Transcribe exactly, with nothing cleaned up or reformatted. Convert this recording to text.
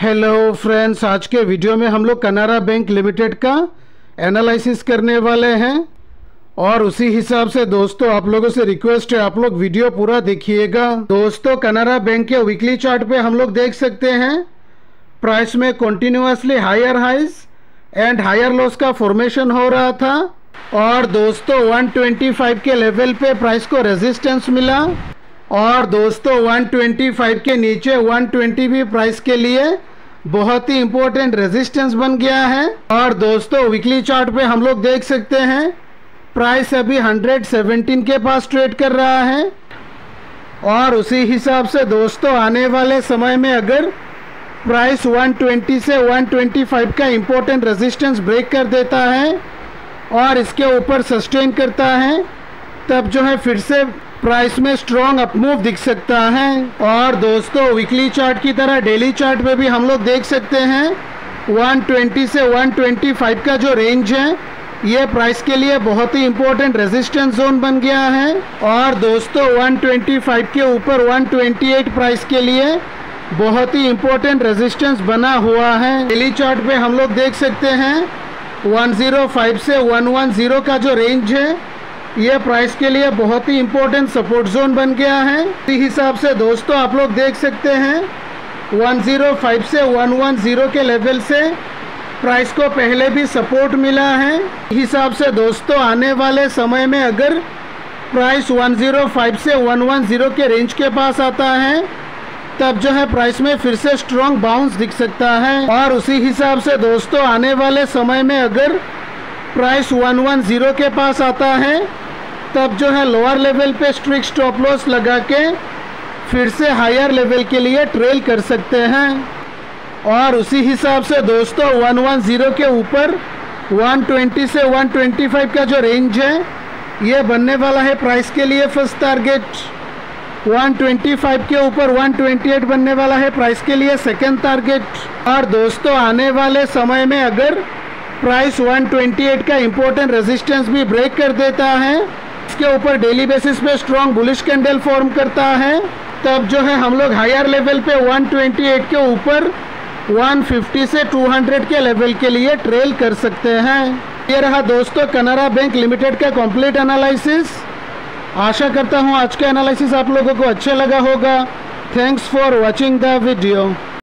Hello friends, आज के video में हम लोग कनारा बैंक लिमिटेड का एनालिसिस करने वाले हैं। और उसी हिसाब से दोस्तों आप लोगों से रिक्वेस्ट है, आप लोग वीडियो पूरा देखिएगा। दोस्तों कनारा बैंक के वीकली चार्ट पे हम लोग देख सकते हैं प्राइस में continuously higher highs and higher lows का फॉर्मेशन हो रहा था। और दोस्तों एक सौ पच्चीस के लेवल पे प्राइस को रेजिस्टेंस मिला और दोस्तों एक सौ पच्चीस के नीचे एक सौ बीस भी प्राइस के लिए बहुत ही इम्पोर्टेंट रेजिस्टेंस बन गया है। और दोस्तों वीकली चार्ट पे हम लोग देख सकते हैं प्राइस अभी एक सौ सत्रह के पास ट्रेड कर रहा है। और उसी हिसाब से दोस्तों आने वाले समय में अगर प्राइस एक सौ बीस से एक सौ पच्चीस का इम्पोर्टेंट रेजिस्टेंस ब्रेक कर देता है और इसके ऊपर सस्टेन करता है, तब जो है फिर से प्राइस में स्ट्रॉन्ग अपमूव दिख सकता है। और दोस्तों वीकली चार्ट की तरह डेली चार्ट में भी हम लोग देख सकते हैं एक सौ बीस से एक सौ पच्चीस का जो रेंज है ये प्राइस के लिए बहुत ही इम्पोर्टेंट रेजिस्टेंस जोन बन गया है। और दोस्तों एक सौ पच्चीस के ऊपर एक सौ अट्ठाईस प्राइस के लिए बहुत ही इम्पोर्टेंट रेजिस्टेंस बना हुआ है। डेली चार्ट पे हम लोग देख सकते हैं एक सौ पाँच से एक सौ दस का जो रेंज है ये प्राइस के लिए बहुत ही इम्पोर्टेंट सपोर्ट जोन बन गया है। इसी हिसाब से दोस्तों आप लोग देख सकते हैं एक सौ पाँच से एक सौ दस के लेवल से प्राइस को पहले भी सपोर्ट मिला है। इस हिसाब से दोस्तों आने वाले समय में अगर प्राइस एक सौ पाँच से एक सौ दस के रेंज के पास आता है, तब जो है प्राइस में फिर से स्ट्रॉन्ग बाउंस दिख सकता है। और उसी हिसाब से दोस्तों आने वाले समय में अगर प्राइस एक सौ दस के पास आता है, तब जो है लोअर लेवल पे स्ट्रिक्ट स्टॉप लॉस लगा के फिर से हायर लेवल के लिए ट्रेल कर सकते हैं। और उसी हिसाब से दोस्तों एक सौ दस के ऊपर एक सौ बीस से एक सौ पच्चीस का जो रेंज है ये बनने वाला है प्राइस के लिए फर्स्ट टारगेट। एक सौ पच्चीस के ऊपर एक सौ अट्ठाईस बनने वाला है प्राइस के लिए सेकंड टारगेट। और दोस्तों आने वाले समय में अगर प्राइस एक सौ अट्ठाईस का इम्पोर्टेंट रेजिस्टेंस भी ब्रेक कर देता है, इसके ऊपर डेली बेसिस पे स्ट्रॉन्ग बुलिश कैंडल फॉर्म करता है, तब जो है हम लोग हायर लेवल पे एक सौ अट्ठाईस के ऊपर एक सौ पचास से दो सौ के लेवल के लिए ट्रेल कर सकते हैं। ये रहा दोस्तों कनारा बैंक लिमिटेड का कंप्लीट एनालिसिस। आशा करता हूँ आज का एनालिसिस आप लोगों को अच्छा लगा होगा। Thanks for watching the video.